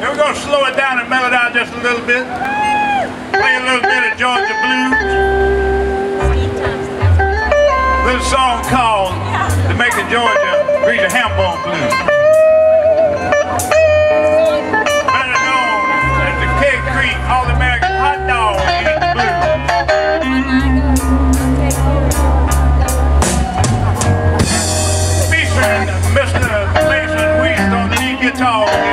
And we're going to slow it down and mellow down just a little bit. Play a little bit of Georgia blues. A little song called the Macon, Georgia Hambone Blues. Better known as the K-Creek All-American Hot Dog Blues. Featuring Mr. Mason Wiest on the lead guitar here.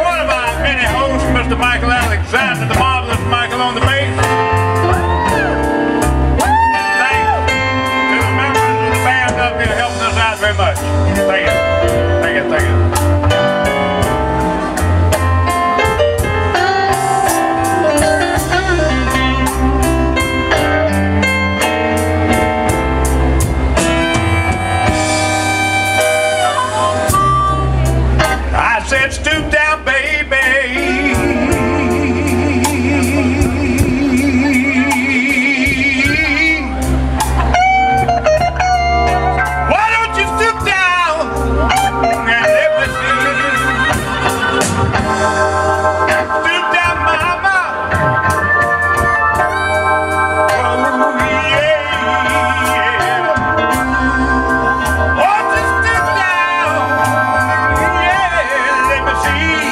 One of our many hosts, Mr. Michael Alexander, the marvelous Michael on the bass. Thanks to the members of the band up here helping us out very much. Thank you. Thank you, thank you. Stoop down, baby. Why don't you stoop down and let me see? Stoop down, mama. Oh, yeah. Won't you stoop down? Yeah. Let's see.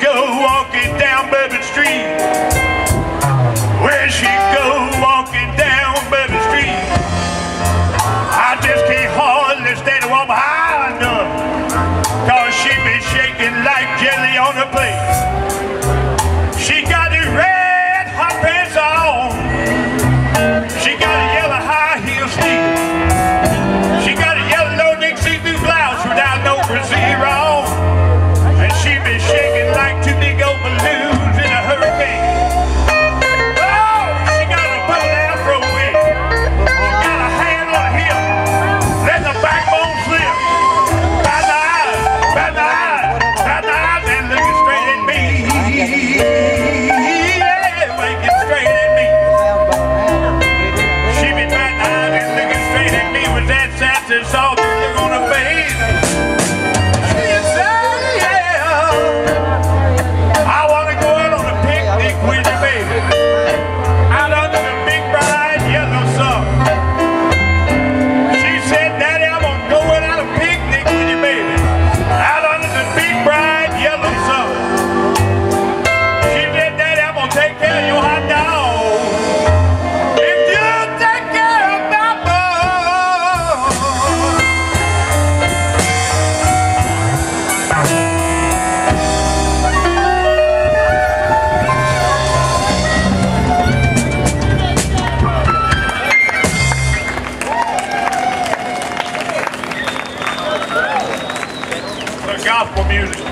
go walking down Bourbon Street. Where she go walking down Bourbon Street. I just can't hardly stand a woman high enough, cause she been shaking like jelly on her plate. She got the red hot pants on. She got a yellow high heel sneaker. She got a yellow no neck see-through blouse without no brassiere on. And she been shaking like two big old balloons in a hurricane. Oh, she got a bubble afro wig. She got a hand on her hip. Let the backbone slip. By the eyes, by the eyes, by the eyes, and looking straight at me. Yeah, looking straight at me. She been by the eyes and looking straight at me with that sassy salty look on her face. Gospel music.